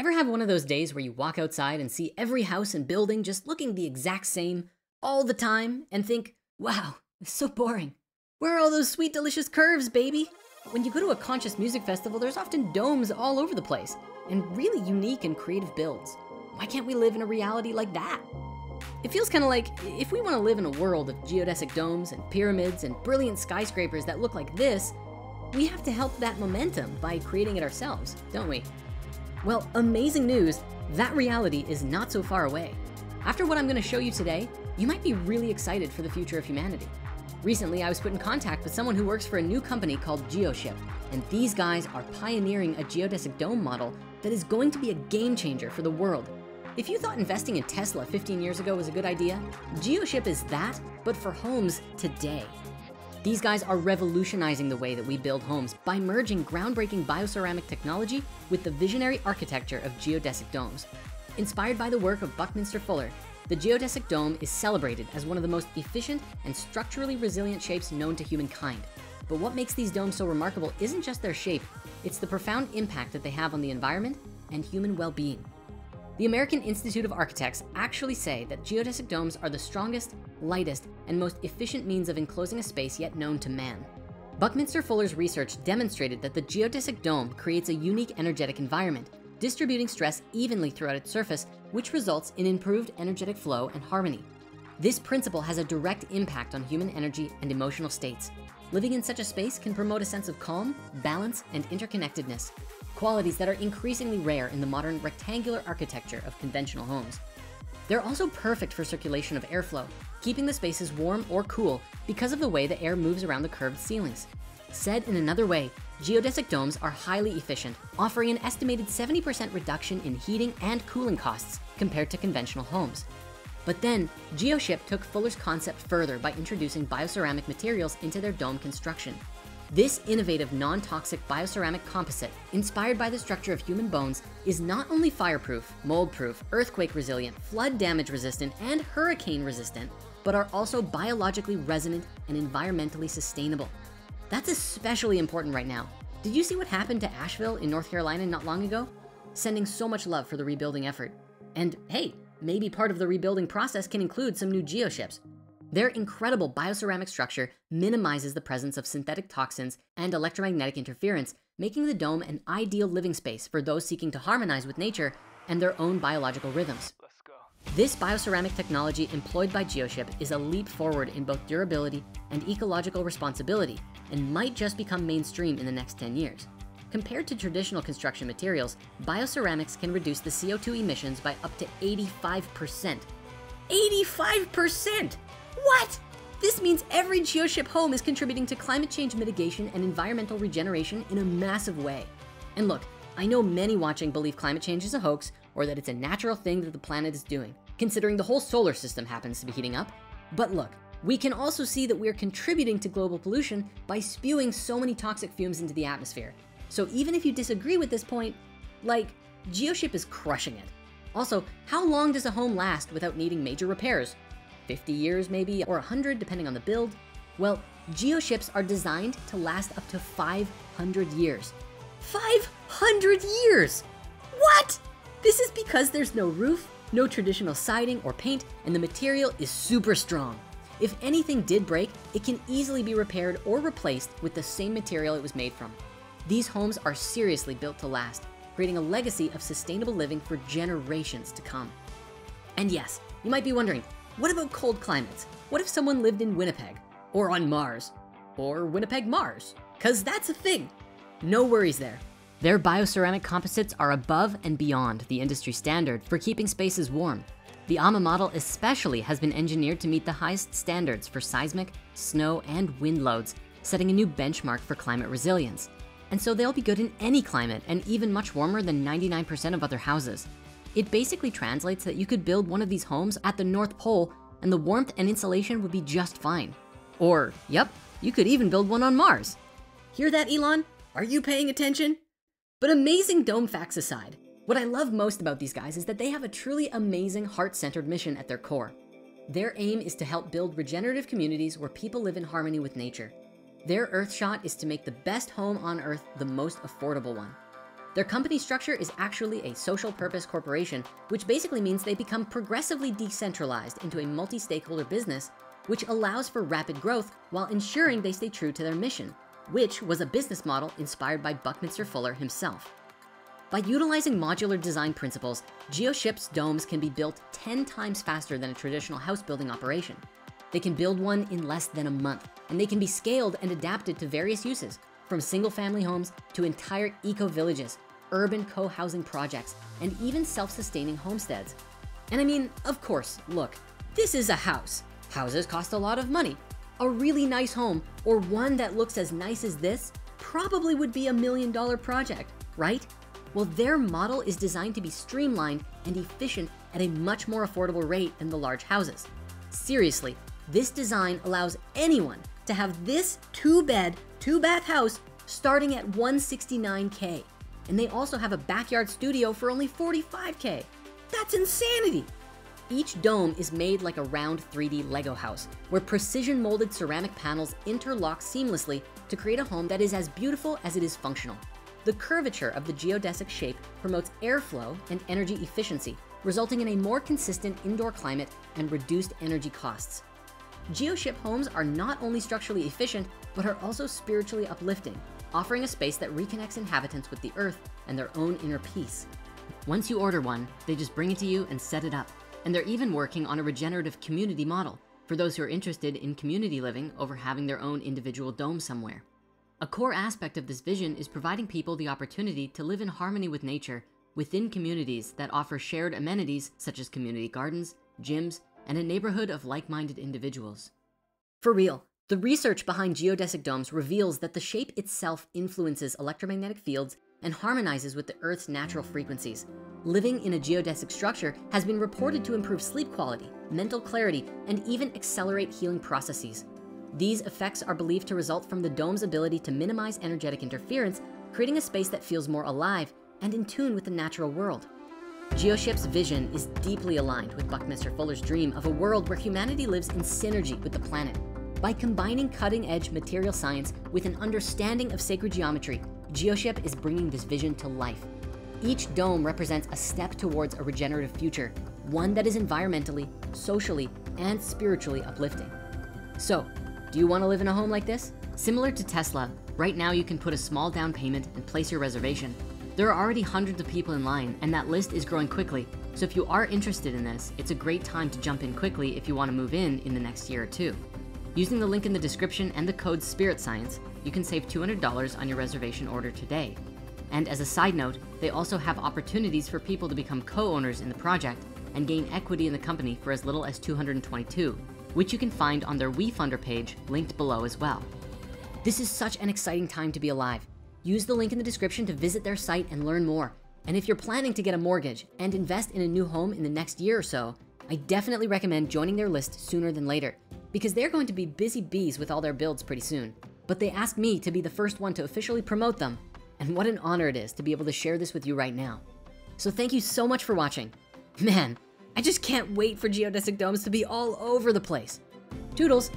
Ever have one of those days where you walk outside and see every house and building just looking the exact same all the time and think, wow, it's so boring. Where are all those sweet, delicious curves, baby? When you go to a conscious music festival, there's often domes all over the place and really unique and creative builds. Why can't we live in a reality like that? It feels kind of like if we want to live in a world of geodesic domes and pyramids and brilliant skyscrapers that look like this, we have to help that momentum by creating it ourselves, don't we? Well, amazing news, that reality is not so far away. After what I'm going to show you today, you might be really excited for the future of humanity. Recently, I was put in contact with someone who works for a new company called GeoShip, and these guys are pioneering a geodesic dome model that is going to be a game changer for the world. If you thought investing in Tesla 15 years ago was a good idea, GeoShip is that, but for homes today. These guys are revolutionizing the way that we build homes by merging groundbreaking bioceramic technology with the visionary architecture of geodesic domes. Inspired by the work of Buckminster Fuller, the geodesic dome is celebrated as one of the most efficient and structurally resilient shapes known to humankind. But what makes these domes so remarkable isn't just their shape, it's the profound impact that they have on the environment and human well-being. The American Institute of Architects actually say that geodesic domes are the strongest, lightest, and most efficient means of enclosing a space yet known to man. Buckminster Fuller's research demonstrated that the geodesic dome creates a unique energetic environment, distributing stress evenly throughout its surface, which results in improved energetic flow and harmony. This principle has a direct impact on human energy and emotional states. Living in such a space can promote a sense of calm, balance, and interconnectedness, qualities that are increasingly rare in the modern rectangular architecture of conventional homes. They're also perfect for circulation of airflow, keeping the spaces warm or cool because of the way the air moves around the curved ceilings. Said in another way, geodesic domes are highly efficient, offering an estimated 70% reduction in heating and cooling costs compared to conventional homes. But then GeoShip took Fuller's concept further by introducing bioceramic materials into their dome construction. This innovative non-toxic bioceramic composite, inspired by the structure of human bones, is not only fireproof, mold-proof, earthquake-resilient, flood-damage-resistant, and hurricane-resistant, but are also biologically resonant and environmentally sustainable. That's especially important right now. Did you see what happened to Asheville in North Carolina not long ago? Sending so much love for the rebuilding effort. And hey, maybe part of the rebuilding process can include some new GeoShips. Their incredible bioceramic structure minimizes the presence of synthetic toxins and electromagnetic interference, making the dome an ideal living space for those seeking to harmonize with nature and their own biological rhythms. Let's go. This bioceramic technology employed by GeoShip is a leap forward in both durability and ecological responsibility and might just become mainstream in the next 10 years. Compared to traditional construction materials, bioceramics can reduce the CO2 emissions by up to 85%. 85%! What? This means every GeoShip home is contributing to climate change mitigation and environmental regeneration in a massive way. And look, I know many watching believe climate change is a hoax or that it's a natural thing that the planet is doing, considering the whole solar system happens to be heating up. But look, we can also see that we're contributing to global pollution by spewing so many toxic fumes into the atmosphere. So even if you disagree with this point, like, GeoShip is crushing it. Also, how long does a home last without needing major repairs? 50 years maybe, or 100 depending on the build. Well, GeoShips are designed to last up to 500 years. 500 years! What? This is because there's no roof, no traditional siding or paint, and the material is super strong. If anything did break, it can easily be repaired or replaced with the same material it was made from. These homes are seriously built to last, creating a legacy of sustainable living for generations to come. And yes, you might be wondering, what about cold climates? What if someone lived in Winnipeg? Or on Mars? Or Winnipeg, Mars? Cause that's a thing. No worries there. Their bioceramic composites are above and beyond the industry standard for keeping spaces warm. The AMA model especially has been engineered to meet the highest standards for seismic, snow, and wind loads, setting a new benchmark for climate resilience. And so they'll be good in any climate and even much warmer than 99% of other houses. It basically translates that you could build one of these homes at the North Pole and the warmth and insulation would be just fine. Or, yep, you could even build one on Mars. Hear that, Elon? Are you paying attention? But amazing dome facts aside, what I love most about these guys is that they have a truly amazing heart-centered mission at their core. Their aim is to help build regenerative communities where people live in harmony with nature. Their Earthshot is to make the best home on Earth the most affordable one. Their company structure is actually a social purpose corporation, which basically means they become progressively decentralized into a multi-stakeholder business, which allows for rapid growth while ensuring they stay true to their mission, which was a business model inspired by Buckminster Fuller himself. By utilizing modular design principles, GeoShip's domes can be built 10 times faster than a traditional house building operation. They can build one in less than a month, and they can be scaled and adapted to various uses, from single-family homes to entire eco-villages, urban co-housing projects, and even self-sustaining homesteads. And I mean, of course, look, this is a house. Houses cost a lot of money. A really nice home, or one that looks as nice as this, probably would be $1 million project, right? Well, their model is designed to be streamlined and efficient at a much more affordable rate than the large houses. Seriously, this design allows anyone to have this 2-bed, 2-bath house starting at $169K. And they also have a backyard studio for only $45K. That's insanity. Each dome is made like a round 3D Lego house, where precision molded ceramic panels interlock seamlessly to create a home that is as beautiful as it is functional. The curvature of the geodesic shape promotes airflow and energy efficiency, resulting in a more consistent indoor climate and reduced energy costs. GeoShip homes are not only structurally efficient, but are also spiritually uplifting, offering a space that reconnects inhabitants with the earth and their own inner peace. Once you order one, they just bring it to you and set it up. And they're even working on a regenerative community model for those who are interested in community living over having their own individual dome somewhere. A core aspect of this vision is providing people the opportunity to live in harmony with nature within communities that offer shared amenities such as community gardens, gyms, and a neighborhood of like-minded individuals. For real, the research behind geodesic domes reveals that the shape itself influences electromagnetic fields and harmonizes with the Earth's natural frequencies. Living in a geodesic structure has been reported to improve sleep quality, mental clarity, and even accelerate healing processes. These effects are believed to result from the dome's ability to minimize energetic interference, creating a space that feels more alive and in tune with the natural world. GeoShip's vision is deeply aligned with Buckminster Fuller's dream of a world where humanity lives in synergy with the planet. By combining cutting-edge material science with an understanding of sacred geometry, GeoShip is bringing this vision to life. Each dome represents a step towards a regenerative future, one that is environmentally, socially, and spiritually uplifting. So, do you want to live in a home like this? Similar to Tesla, right now you can put a small down payment and place your reservation. There are already hundreds of people in line, and that list is growing quickly. So if you are interested in this, it's a great time to jump in quickly if you want to move in the next year or two. Using the link in the description and the code Spirit Science, you can save $200 on your reservation order today. And as a side note, they also have opportunities for people to become co-owners in the project and gain equity in the company for as little as $222, which you can find on their WeFunder page linked below as well. This is such an exciting time to be alive. Use the link in the description to visit their site and learn more. And if you're planning to get a mortgage and invest in a new home in the next year or so, I definitely recommend joining their list sooner than later, because they're going to be busy bees with all their builds pretty soon. But they asked me to be the first one to officially promote them. And what an honor it is to be able to share this with you right now. So thank you so much for watching. Man, I just can't wait for geodesic domes to be all over the place. Toodles.